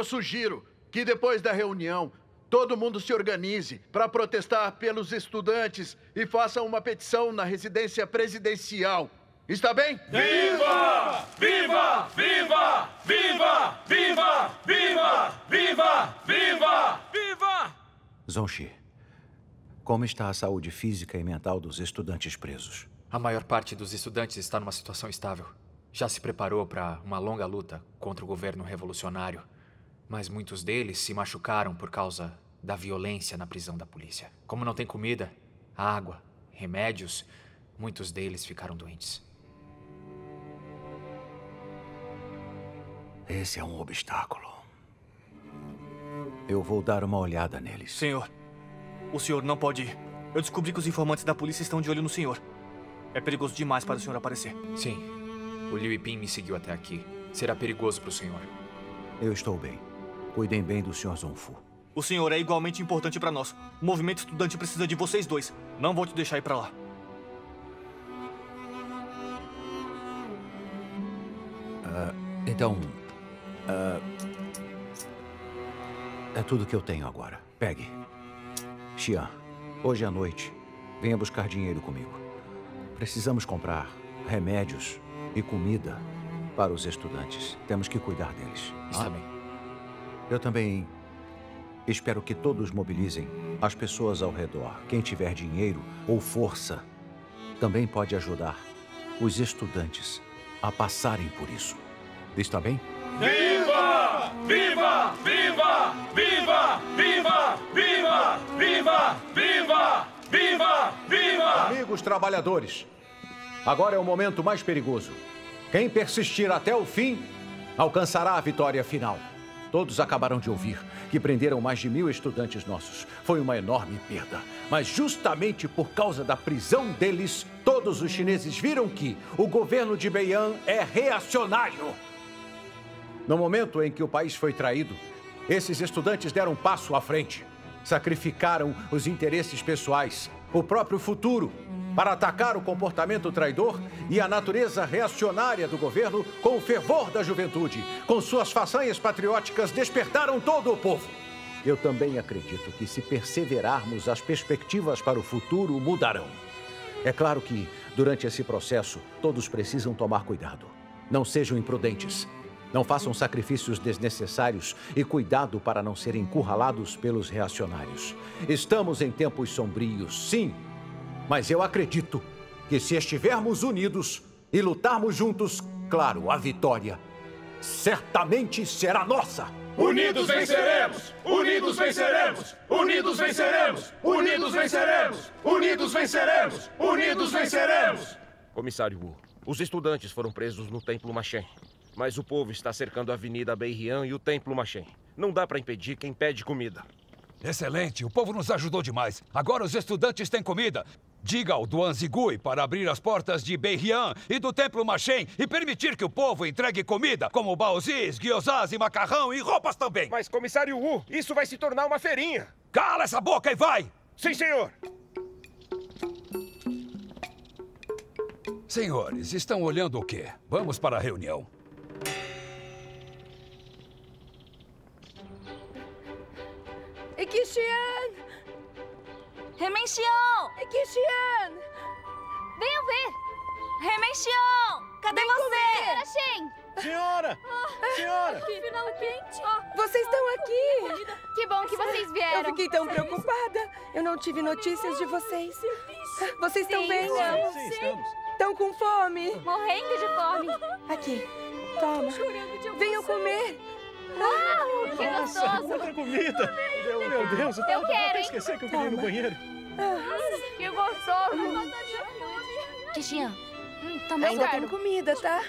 Eu sugiro que depois da reunião, todo mundo se organize para protestar pelos estudantes e façam uma petição na residência presidencial. Está bem? Viva! Viva! Viva! Viva! Viva! Viva! Viva! Viva! Viva! Zhongxi, como está a saúde física e mental dos estudantes presos? A maior parte dos estudantes está numa situação estável. Já se preparou para uma longa luta contra o governo revolucionário. Mas muitos deles se machucaram por causa da violência na prisão da polícia. Como não tem comida, água, remédios, muitos deles ficaram doentes. Esse é um obstáculo. Eu vou dar uma olhada neles. Senhor, o senhor não pode ir. Eu descobri que os informantes da polícia estão de olho no senhor. É perigoso demais para o senhor aparecer. Sim, o Liu Ipin me seguiu até aqui. Será perigoso para o senhor. Eu estou bem. Cuidem bem do Sr. Zhongfu. O senhor é igualmente importante para nós. O movimento estudante precisa de vocês dois. Não vou te deixar ir para lá. É tudo que eu tenho agora. Pegue. Xian, hoje à noite, venha buscar dinheiro comigo. Precisamos comprar remédios e comida para os estudantes. Temos que cuidar deles. Está bem. Eu também espero que todos mobilizem as pessoas ao redor. Quem tiver dinheiro ou força também pode ajudar os estudantes a passarem por isso. Está bem? Viva! Viva! Viva! Viva! Viva! Viva! Viva! Viva! Viva! Viva! Amigos trabalhadores, agora é o momento mais perigoso. Quem persistir até o fim alcançará a vitória final. Todos acabaram de ouvir que prenderam mais de 1000 estudantes nossos. Foi uma enorme perda. Mas justamente por causa da prisão deles, todos os chineses viram que o governo de Beiyang é reacionário. No momento em que o país foi traído, esses estudantes deram um passo à frente. Sacrificaram os interesses pessoais, o próprio futuro, para atacar o comportamento traidor e a natureza reacionária do governo com o fervor da juventude. Com suas façanhas patrióticas, despertaram todo o povo. Eu também acredito que, se perseverarmos, as perspectivas para o futuro mudarão. É claro que, durante esse processo, todos precisam tomar cuidado. Não sejam imprudentes. Não façam sacrifícios desnecessários e cuidado para não serem encurralados pelos reacionários. Estamos em tempos sombrios, sim. Mas eu acredito que, se estivermos unidos e lutarmos juntos, claro, a vitória certamente será nossa. Unidos venceremos! Unidos venceremos! Unidos venceremos! Unidos venceremos! Unidos venceremos! Unidos venceremos! Comissário Wu, os estudantes foram presos no Templo Machen. Mas o povo está cercando a Avenida Bei Hian e o Templo Machen. Não dá para impedir quem pede comida. Excelente! O povo nos ajudou demais. Agora os estudantes têm comida. Diga ao Duan Zigui para abrir as portas de Bei Hian e do Templo Machen e permitir que o povo entregue comida, como baozis, gyozás e macarrão e roupas também. Mas, comissário Wu, isso vai se tornar uma feirinha. Cala essa boca e vai! Sim, senhor! Senhores, estão olhando o quê? Vamos para a reunião. Xuxian! Remei Xiong! Xuxian! Venham ver! Remei Xiong! Cadê você? Senhora! Senhora! Finalmente! Vocês estão aqui! Que bom que vocês vieram! Eu fiquei tão preocupada! Eu não tive notícias de vocês. Vocês estão bem? Sim, estamos. Estão com fome? Morrendo de fome! Aqui, toma! Venham comer! Uau, que gostoso! Muita comida! Meu Deus, eu tava até esquecendo que eu queria ir no banheiro. Nossa, que gostoso! Xixian, toma ainda tem comida, tá?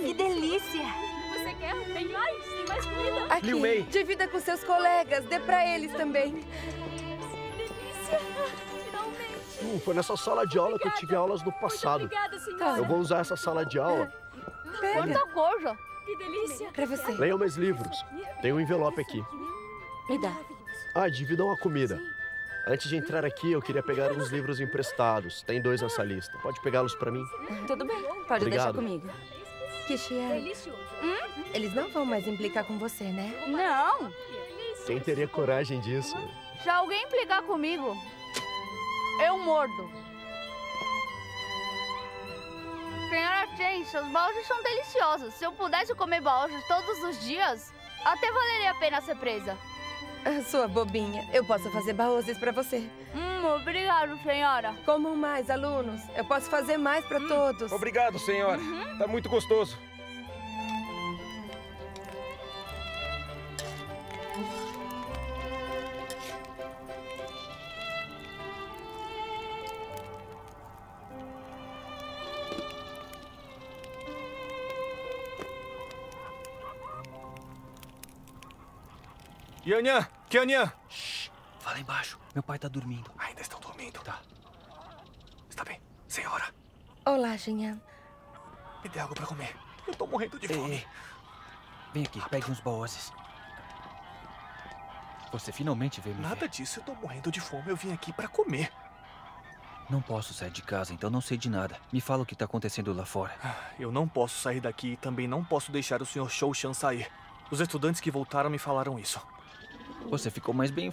Que delícia! Você quer? Tem mais? Tem mais comida? Aqui, divida com seus colegas, dê pra eles também. Que delícia! Finalmente! Foi nessa sala de aula que eu tive aulas no passado. Obrigada, senhora. Eu vou usar essa sala de aula. Quanta coisa! Que delícia! Pra você. Leiam meus livros. Tem um envelope aqui. Me dá. Dividam a comida. Antes de entrar aqui, eu queria pegar uns livros emprestados. Tem 2 nessa lista. Pode pegá-los pra mim? Tudo bem. Pode deixar comigo. Qixian, eles não vão mais implicar com você, né? Não. Quem teria coragem disso? Se alguém implicar comigo, eu mordo. Senhora Chen, seus baldes são deliciosos. Se eu pudesse comer baldes todos os dias, até valeria a pena ser presa. Sua bobinha, eu posso fazer baoses pra você. Obrigado, senhora. Comam mais, alunos. Eu posso fazer mais pra todos. Obrigado, senhora. Tá muito gostoso. Yanyan! Yanyan! Shhh! Fala embaixo. Meu pai tá dormindo. Ainda estão dormindo? Tá. Está bem, senhora. Olá, Jin-Nhan. Me dê algo pra comer. Eu tô morrendo de fome. Vem aqui, pegue uns baoses. Você finalmente veio me ver. Nada disso, eu tô morrendo de fome. Eu vim aqui pra comer. Não posso sair de casa, então não sei de nada. Me fala o que tá acontecendo lá fora. Eu não posso sair daqui e também não posso deixar o Sr. Shou Shan sair. Os estudantes que voltaram me falaram isso. Você ficou mais bem...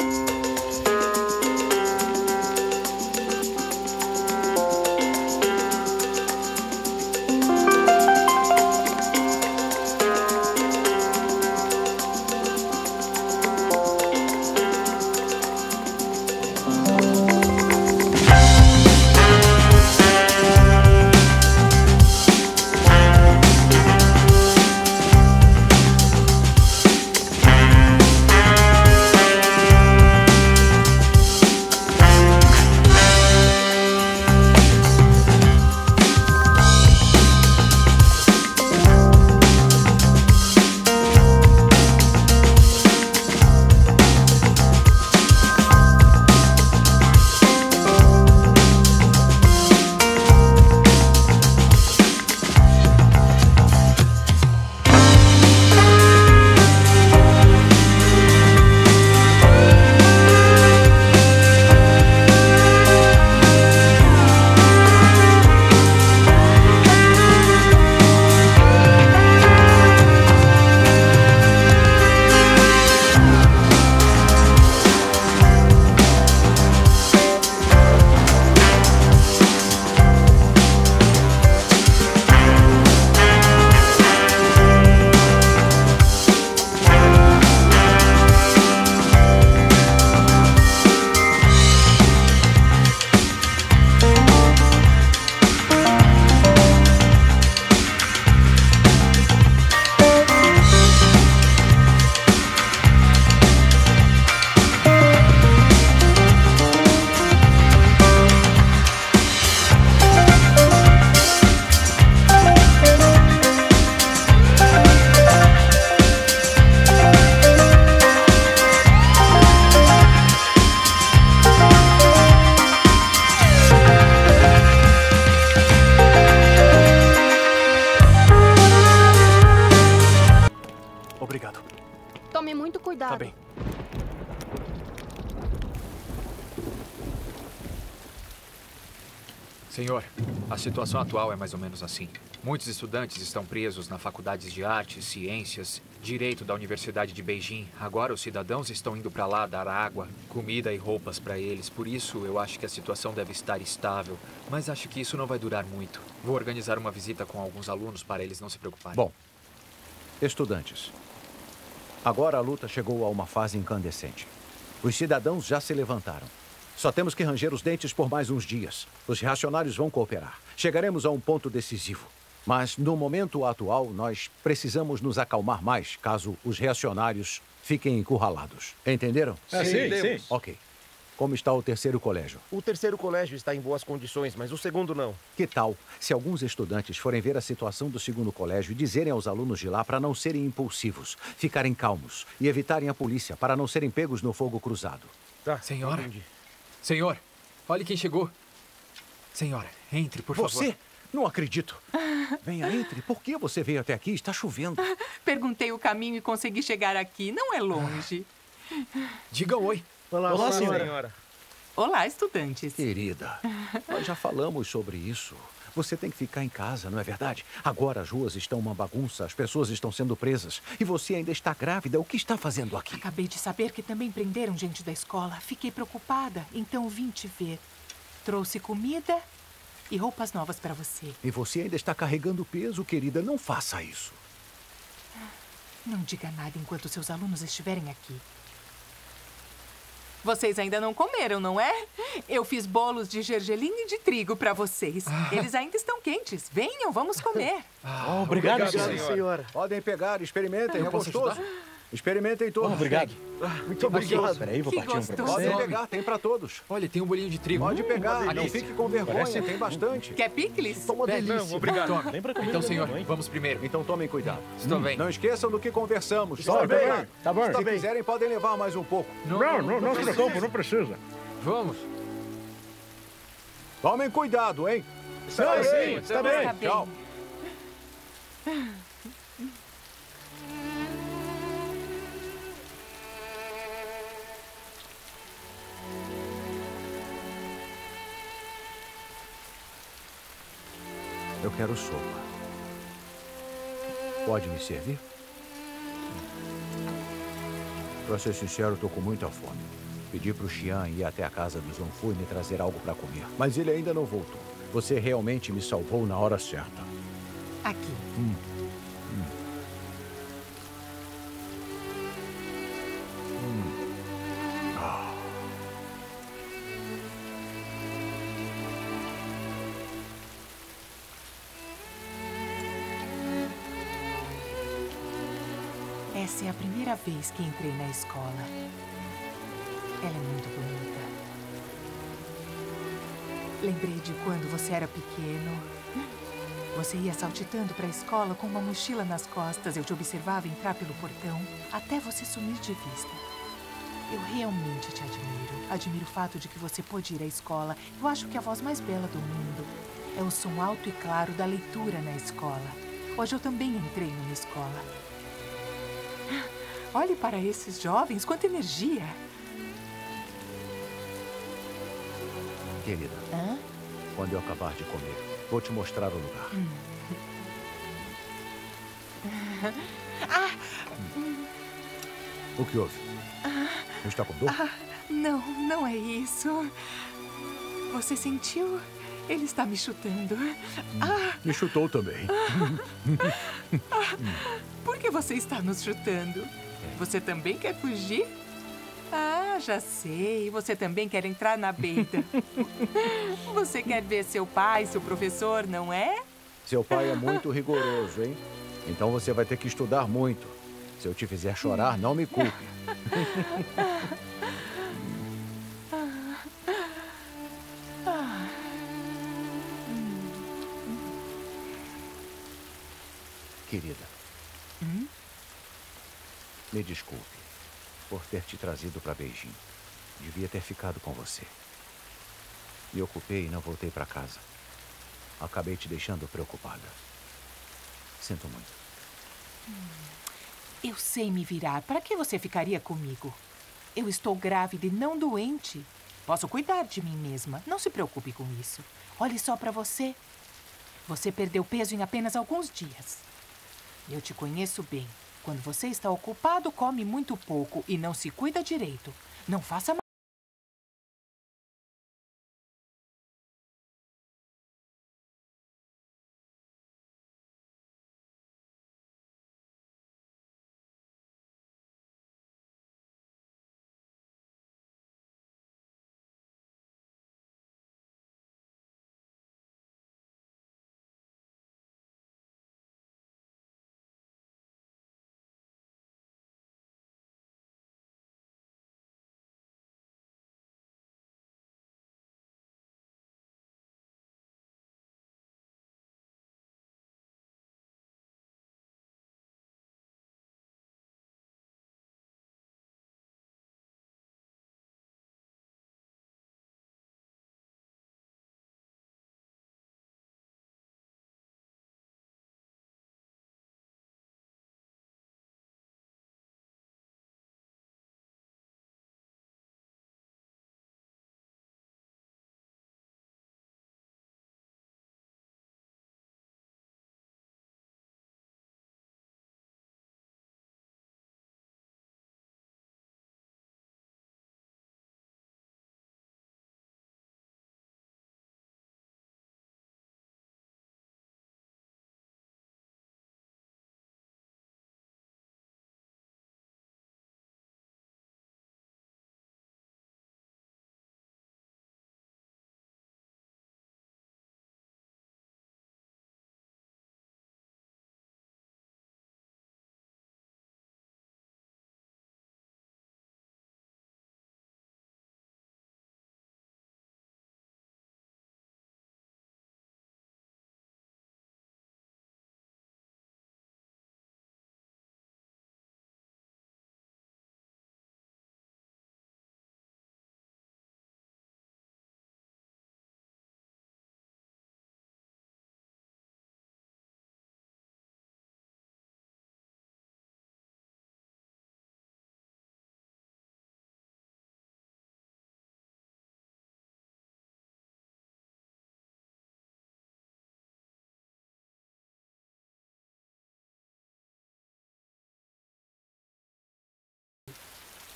A situação atual é mais ou menos assim. Muitos estudantes estão presos na faculdades de artes, ciências, direito da Universidade de Beijing. Agora os cidadãos estão indo para lá dar água, comida e roupas para eles. Por isso, eu acho que a situação deve estar estável, mas acho que isso não vai durar muito. Vou organizar uma visita com alguns alunos para eles não se preocuparem. Bom, estudantes, agora a luta chegou a uma fase incandescente. Os cidadãos já se levantaram. Só temos que ranger os dentes por mais uns dias. Os reacionários vão cooperar. Chegaremos a um ponto decisivo. Mas, no momento atual, nós precisamos nos acalmar mais, caso os reacionários fiquem encurralados. Entenderam? Sim. Ok. Como está o terceiro colégio? O terceiro colégio está em boas condições, mas o segundo não. Que tal se alguns estudantes forem ver a situação do segundo colégio e dizerem aos alunos de lá para não serem impulsivos, ficarem calmos e evitarem a polícia para não serem pegos no fogo cruzado? Tá, senhora... Senhor, olhe quem chegou. Senhora, entre, por favor. Você? Não acredito. Venha, entre. Por que você veio até aqui? Está chovendo. Perguntei o caminho e consegui chegar aqui. Não é longe. Diga oi. Olá, senhora. Olá, estudantes. Querida, nós já falamos sobre isso. Você tem que ficar em casa, não é verdade? Agora as ruas estão uma bagunça, as pessoas estão sendo presas. E você ainda está grávida. O que está fazendo aqui? Acabei de saber que também prenderam gente da escola. Fiquei preocupada, então vim te ver. Trouxe comida e roupas novas para você. E você ainda está carregando peso, querida. Não faça isso. Não diga nada enquanto seus alunos estiverem aqui. Vocês ainda não comeram, não é? Eu fiz bolos de gergelim e de trigo para vocês. Eles ainda estão quentes. Venham, vamos comer. Obrigado, senhora. Podem pegar, experimentem. É gostoso. Experimentem todos. Obrigado. Muito obrigado. Espera aí, vou partir um pra você. Podem pegar, tem pra todos. Olha, tem um bolinho de trigo. Pode pegar, não fique com vergonha, tem bastante. Quer picles? Toma uma delícia. Não, obrigado. Toma. Então, senhor, vamos primeiro. Então tomem cuidado. Estou bem. Não esqueçam do que conversamos. Está bem. Tá bom. Se quiserem, podem levar mais um pouco. Não se preocupe, não precisa. Vamos. Tomem cuidado, hein? Está bem. Tchau. Eu quero sopa. Pode me servir? Pra ser sincero, tô com muita fome. Pedi pro Xian ir até a casa do Zhongfu e me trazer algo pra comer. Mas ele ainda não voltou. Você realmente me salvou na hora certa. Aqui. Essa é a primeira vez que entrei na escola. Ela é muito bonita. Lembrei de quando você era pequeno. Você ia saltitando para a escola com uma mochila nas costas. Eu te observava entrar pelo portão até você sumir de vista. Eu realmente te admiro. Admiro o fato de que você pôde ir à escola. Eu acho que a voz mais bela do mundo é o som alto e claro da leitura na escola. Hoje eu também entrei numa escola. Olhe para esses jovens, quanta energia! Querida, quando eu acabar de comer, vou te mostrar o lugar. O que houve? Não está com dor? Não, não é isso. Você sentiu? Ele está me chutando. Me chutou também. Por que você está nos chutando? Você também quer fugir? Ah, já sei. Você também quer entrar na Beida. Você quer ver seu pai, seu professor, não é? Seu pai é muito rigoroso, hein? Então você vai ter que estudar muito. Se eu te fizer chorar, não me culpe. Querida. Me desculpe por ter te trazido para Beijing. Devia ter ficado com você. Me ocupei e não voltei para casa. Acabei te deixando preocupada. Sinto muito. Eu sei me virar. Para que você ficaria comigo? Eu estou grávida e não doente. Posso cuidar de mim mesma. Não se preocupe com isso. Olhe só para você. Você perdeu peso em apenas alguns dias. Eu te conheço bem. Quando você está ocupado, come muito pouco e não se cuida direito. Não faça mais.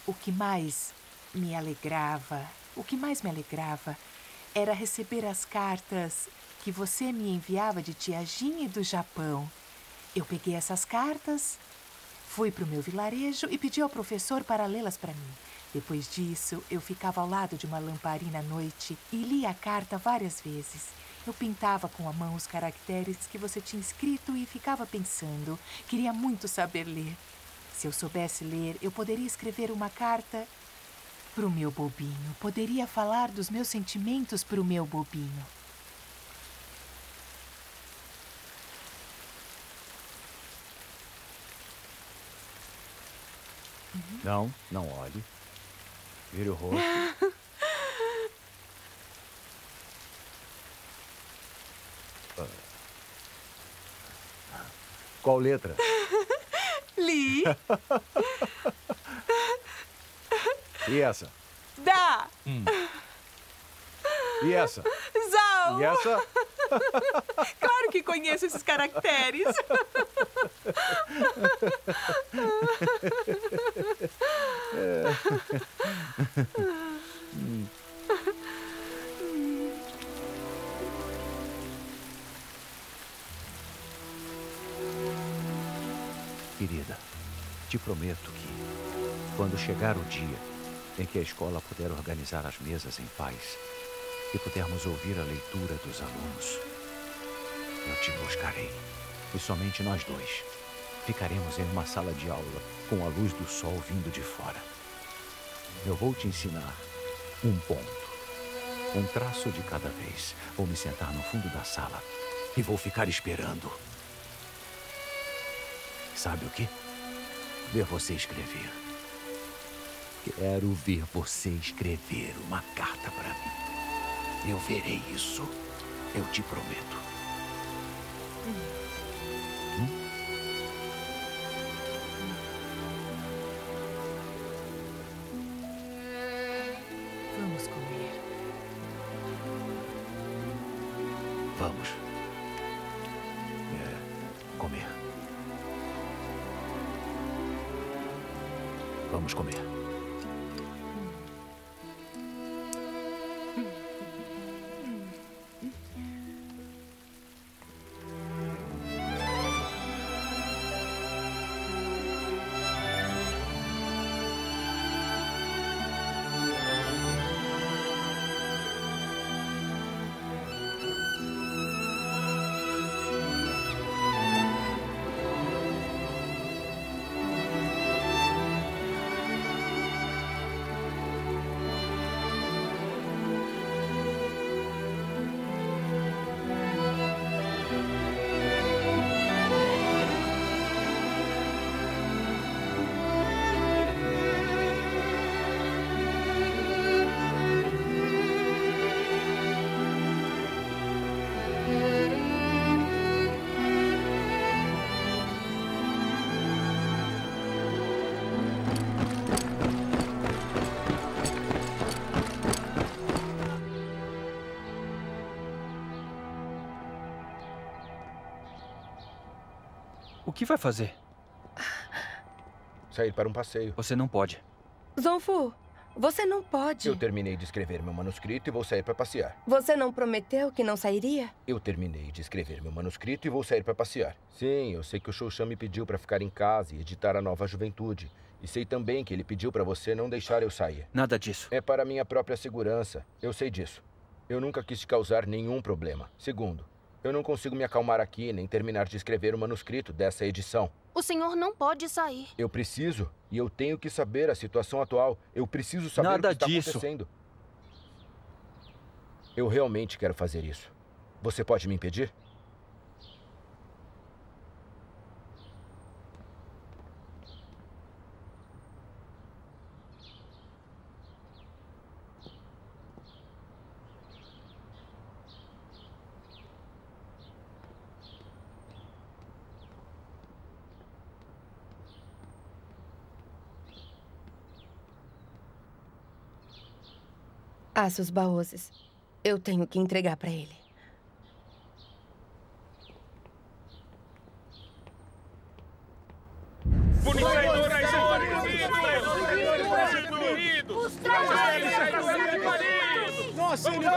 O que mais me alegrava era receber as cartas que você me enviava de Tiajin e do Japão. Eu peguei essas cartas, fui para o meu vilarejo e pedi ao professor para lê-las para mim. Depois disso, eu ficava ao lado de uma lamparina à noite e lia a carta várias vezes. Eu pintava com a mão os caracteres que você tinha escrito e ficava pensando. Queria muito saber ler. Se eu soubesse ler, eu poderia escrever uma carta para o meu bobinho. Poderia falar dos meus sentimentos para o meu bobinho. Não, não olhe. Vire o rosto. Qual letra? Li. E essa? Dá. E essa? Zau. E essa? Claro que conheço esses caracteres. Querida, te prometo que, quando chegar o dia em que a escola puder organizar as mesas em paz e pudermos ouvir a leitura dos alunos, eu te buscarei. E somente nós dois ficaremos em uma sala de aula com a luz do sol vindo de fora. Eu vou te ensinar um ponto, um traço de cada vez. Vou me sentar no fundo da sala e vou ficar esperando. Sabe o que? Ver você escrever. Quero ver você escrever uma carta para mim. Eu verei isso. Eu te prometo. Vamos comer. Vamos. Comer. Vamos comer. O que vai fazer? Sair para um passeio. Você não pode. Zhongfu, você não pode. Eu terminei de escrever meu manuscrito e vou sair para passear. Você não prometeu que não sairia? Eu terminei de escrever meu manuscrito e vou sair para passear. Sim, eu sei que o Shou Shan me pediu para ficar em casa e editar a Nova Juventude. E sei também que ele pediu para você não deixar eu sair. Nada disso. É para minha própria segurança. Eu sei disso. Eu nunca quis te causar nenhum problema. Segundo, eu não consigo me acalmar aqui, nem terminar de escrever o manuscrito dessa edição. O senhor não pode sair. Eu preciso, e eu tenho que saber a situação atual. Eu preciso saber o que está acontecendo. Eu realmente quero fazer isso. Você pode me impedir? Faça os baúzes. Eu tenho que entregar para ele. Bonito! Nossa, Não 29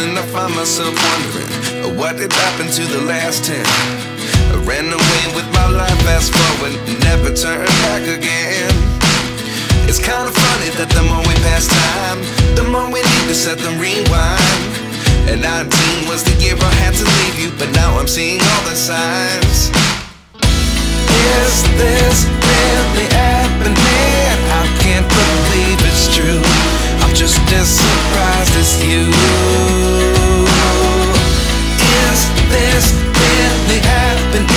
and I find myself wondering what did happen to the last 10. I ran away with my life, fast forward, never turn back again. It's kind of funny that the more we pass time, the more we need to set the rewind. And 19 was the year I had to leave you, but now I'm seeing all the signs. Is this really happening? I can't believe it's true. I'm just as surprised as you. Is this really happening?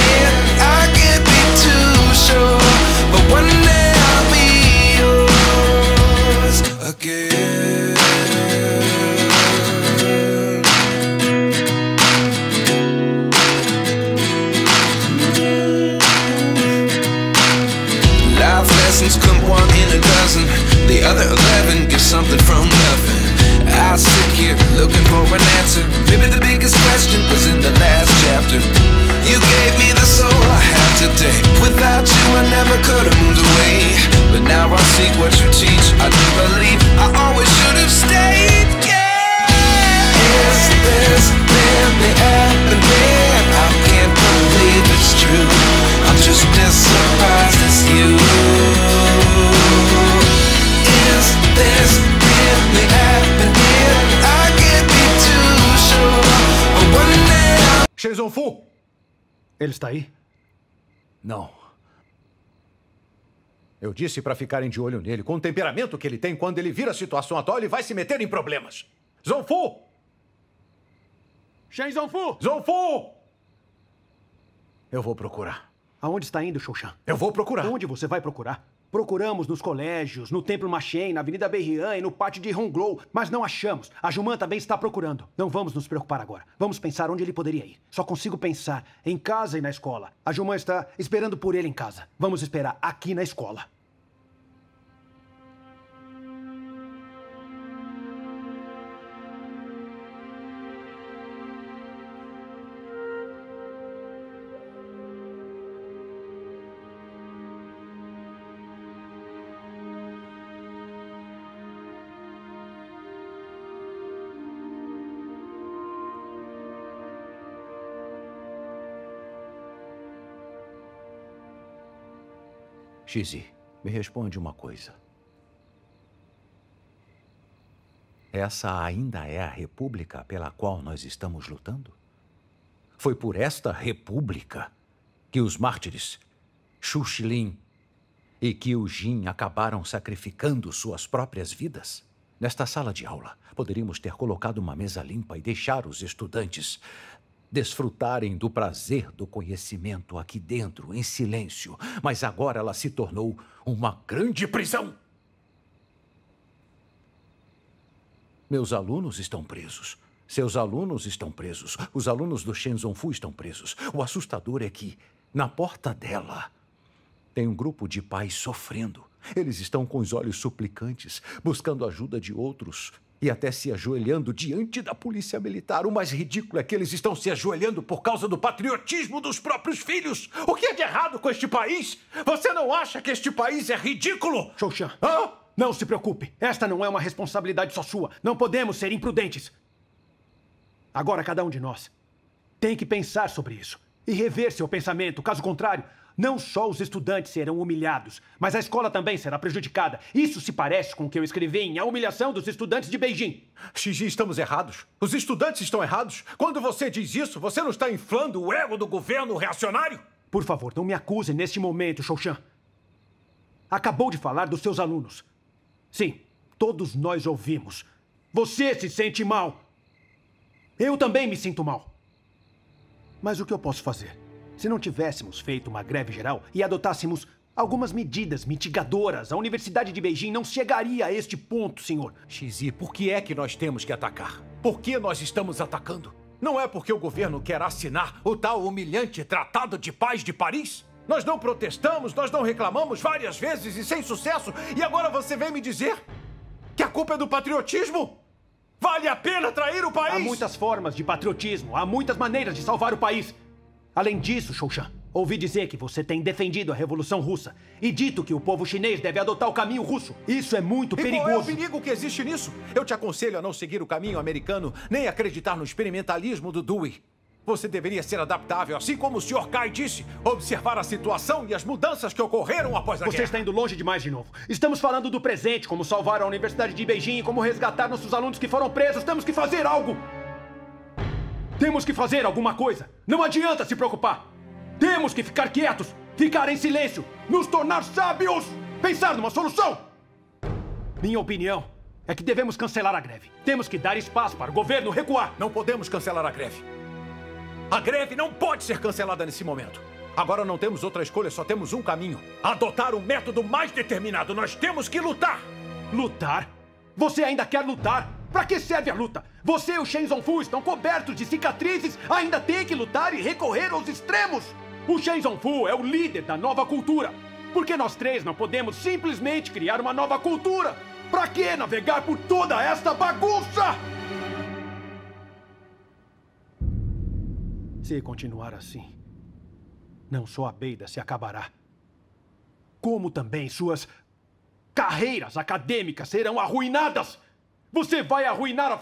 I can't be too sure, but one day I'll be yours again. Life always clump one in a dozen. The other 11 get something from nothing. I sit here looking for an answer. Maybe the biggest question was in the last chapter. You gave me the soul I have today. Without you I never could have moved away. But now I seek what you teach. I do believe I always should have stayed. Yeah. Is this really happening? I can't believe it's true. I'm just as surprised as you. Is this really happening? I can't be too sure. But one day I'm Shen Zhongfu. Ele está aí? Não. Eu disse para ficarem de olho nele. Com o temperamento que ele tem, quando ele vira a situação atual, ele vai se meter em problemas. Zhongfu! Shen Zhongfu! Zhongfu! Eu vou procurar. Aonde está indo, Shou Shan? Eu vou procurar. Onde você vai procurar? Procuramos nos colégios, no Templo Machen, na Avenida Bei Hian e no pátio de Honglou, mas não achamos. A Juman também está procurando. Não vamos nos preocupar agora. Vamos pensar onde ele poderia ir. Só consigo pensar em casa e na escola. A Juman está esperando por ele em casa. Vamos esperar aqui na escola. Xizi, me responde uma coisa. Essa ainda é a república pela qual nós estamos lutando? Foi por esta república que os mártires Xu Xilin e Qiu Jin acabaram sacrificando suas próprias vidas? Nesta sala de aula, poderíamos ter colocado uma mesa limpa e deixar os estudantes desfrutarem do prazer do conhecimento aqui dentro, em silêncio. Mas agora ela se tornou uma grande prisão. Meus alunos estão presos. Seus alunos estão presos. Os alunos do Shen Zhongfu estão presos. O assustador é que, na porta dela, tem um grupo de pais sofrendo. Eles estão com os olhos suplicantes, buscando a ajuda de outros e até se ajoelhando diante da polícia militar. O mais ridículo é que eles estão se ajoelhando por causa do patriotismo dos próprios filhos. O que é de errado com este país? Você não acha que este país é ridículo? Shou Shan, não se preocupe. Esta não é uma responsabilidade só sua. Não podemos ser imprudentes. Agora cada um de nós tem que pensar sobre isso e rever seu pensamento. Caso contrário, não só os estudantes serão humilhados, mas a escola também será prejudicada. Isso se parece com o que eu escrevi em A Humilhação dos Estudantes de Beijing. Xixi, estamos errados. Os estudantes estão errados. Quando você diz isso, você não está inflando o ego do governo reacionário? Por favor, não me acuse neste momento, Shou Shan. Acabou de falar dos seus alunos. Sim, todos nós ouvimos. Você se sente mal. Eu também me sinto mal. Mas o que eu posso fazer? Se não tivéssemos feito uma greve geral e adotássemos algumas medidas mitigadoras, a Universidade de Beijing não chegaria a este ponto, senhor. Xizi, por que é que nós temos que atacar? Por que nós estamos atacando? Não é porque o governo quer assinar o tal humilhante Tratado de Paz de Paris? Nós não protestamos, nós não reclamamos várias vezes e sem sucesso, e agora você vem me dizer que a culpa é do patriotismo? Vale a pena trair o país? Há muitas formas de patriotismo, há muitas maneiras de salvar o país. Além disso, Shou Shan, ouvi dizer que você tem defendido a Revolução Russa e dito que o povo chinês deve adotar o caminho russo. Isso é muito perigoso. E qual é o perigo que existe nisso? Eu te aconselho a não seguir o caminho americano, nem acreditar no experimentalismo do Dewey. Você deveria ser adaptável, assim como o Sr. Kai disse, observar a situação e as mudanças que ocorreram após a guerra. Você está indo longe demais de novo. Estamos falando do presente, como salvar a Universidade de Beijing e como resgatar nossos alunos que foram presos. Temos que fazer algo! Temos que fazer alguma coisa. Não adianta se preocupar. Temos que ficar quietos, ficar em silêncio, nos tornar sábios, pensar numa solução. Minha opinião é que devemos cancelar a greve. Temos que dar espaço para o governo recuar. Não podemos cancelar a greve. A greve não pode ser cancelada nesse momento. Agora não temos outra escolha, só temos um caminho. Adotar um método mais determinado. Nós temos que lutar. Lutar? Você ainda quer lutar? Pra que serve a luta? Você e o Shen Zhongfu estão cobertos de cicatrizes, ainda tem que lutar e recorrer aos extremos. O Shen Zhongfu é o líder da nova cultura. Por que nós três não podemos simplesmente criar uma nova cultura? Pra que navegar por toda esta bagunça? Se continuar assim, não só a Beida se acabará, como também suas carreiras acadêmicas serão arruinadas. Você vai arruinar a...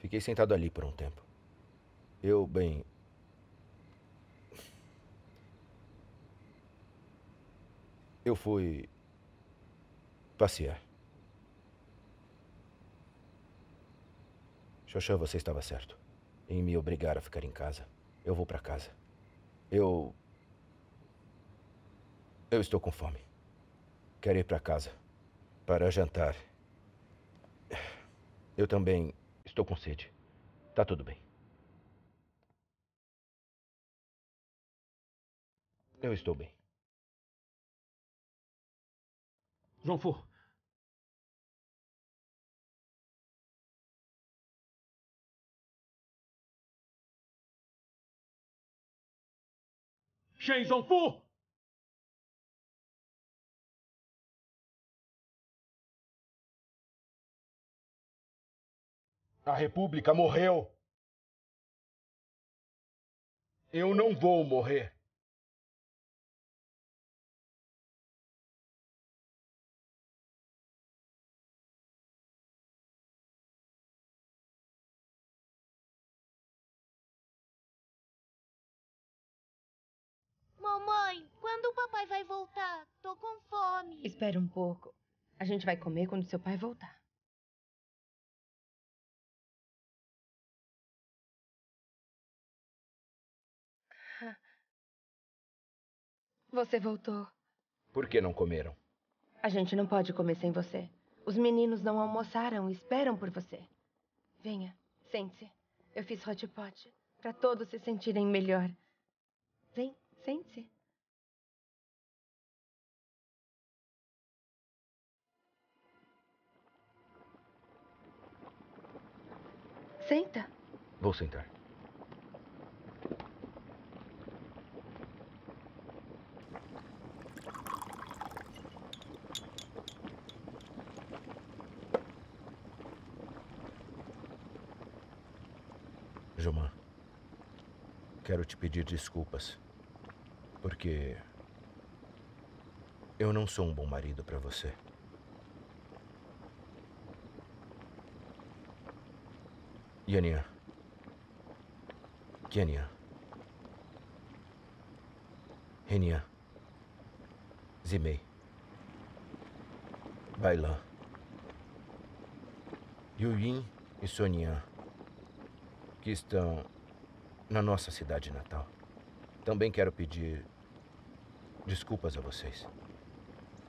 Fiquei sentado ali por um tempo. Eu, bem... eu fui... passear. Shou Shan, você estava certo em me obrigar a ficar em casa. Eu vou pra casa. Eu estou com fome. Quero ir pra casa. Para jantar. Eu também... estou com sede. Tá tudo bem. Eu estou bem. Zhongfu. Shen Zhongfu! A República morreu. Eu não vou morrer. Mamãe, quando o papai vai voltar? Tô com fome. Espera um pouco. A gente vai comer quando seu pai voltar. Você voltou. Por que não comeram? A gente não pode comer sem você. Os meninos não almoçaram e esperam por você. Venha, sente-se. Eu fiz hot pot para todos se sentirem melhor. Vem, sente-se. Senta. Vou sentar. Jomã, quero te pedir desculpas, porque Eu não sou um bom marido para você. Yanian. Yanian. Renian. Zimei. Bailan. Yuyin e Sonian, que estão na nossa cidade natal. Também quero pedir desculpas a vocês,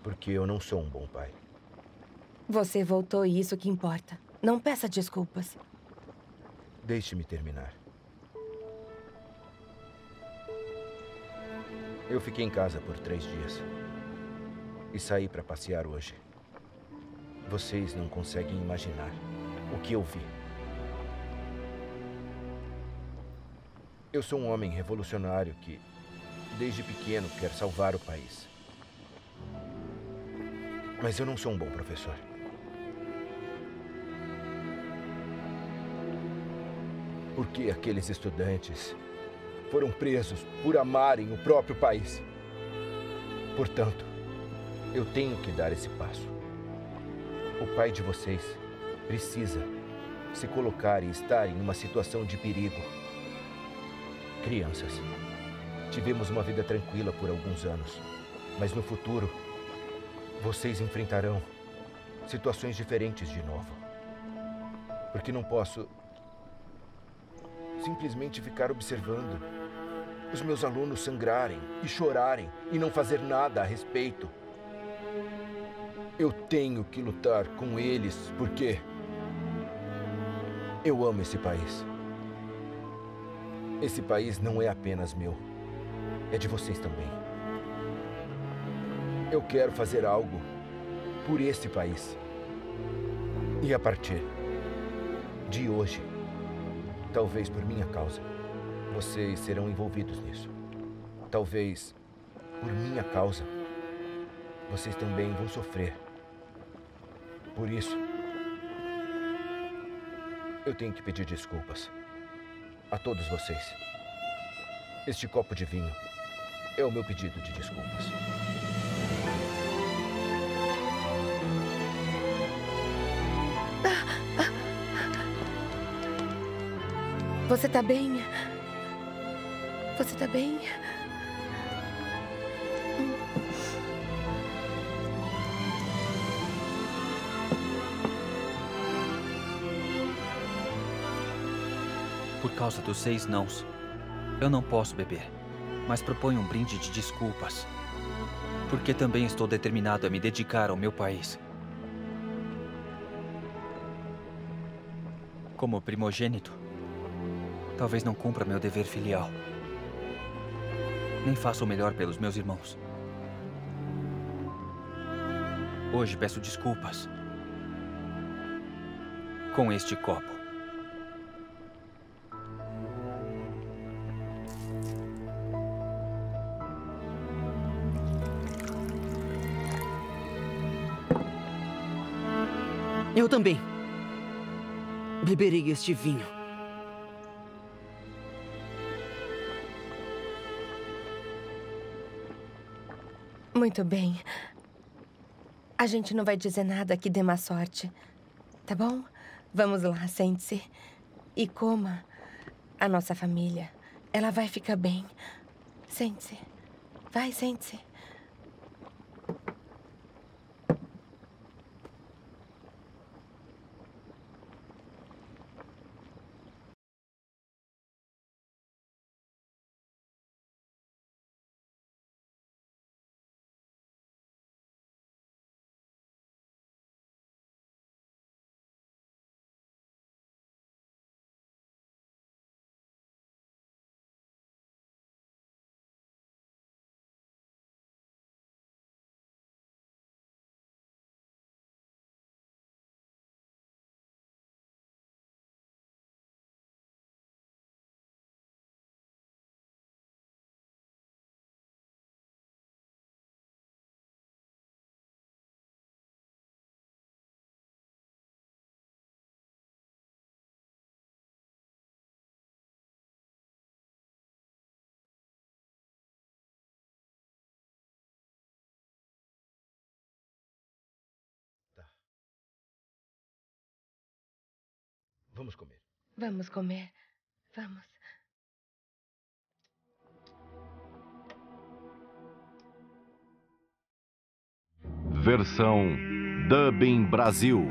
porque eu não sou um bom pai. Você voltou e isso que importa. Não peça desculpas. Deixe-me terminar. Eu fiquei em casa por 3 dias e saí para passear hoje. Vocês não conseguem imaginar o que eu vi. Eu sou um homem revolucionário que, desde pequeno, quer salvar o país. Mas eu não sou um bom professor. Porque aqueles estudantes foram presos por amarem o próprio país. Portanto, eu tenho que dar esse passo. O pai de vocês precisa se colocar e estar em uma situação de perigo. Crianças, tivemos uma vida tranquila por alguns anos, mas no futuro, vocês enfrentarão situações diferentes de novo. Porque não posso simplesmente ficar observando os meus alunos sangrarem e chorarem e não fazer nada a respeito. Eu tenho que lutar com eles porque eu amo esse país. Esse país não é apenas meu, é de vocês também. Eu quero fazer algo por esse país. E a partir de hoje, talvez por minha causa, vocês serão envolvidos nisso. Talvez por minha causa, vocês também vão sofrer. Por isso, eu tenho que pedir desculpas a todos vocês. Este copo de vinho é o meu pedido de desculpas. Você tá bem? Você tá bem? Por causa dos 6 nãos, eu não posso beber, mas proponho um brinde de desculpas, porque também estou determinado a me dedicar ao meu país. Como primogênito, talvez não cumpra meu dever filial, nem faça o melhor pelos meus irmãos. Hoje peço desculpas com este copo. Eu também beberei este vinho. Muito bem. A gente não vai dizer nada que dê má sorte, tá bom? Vamos lá, sente-se e coma. A nossa família, ela vai ficar bem. Sente-se. Vai, sente-se. Vamos comer. Vamos comer. Vamos. Versão Dubbing Brasil.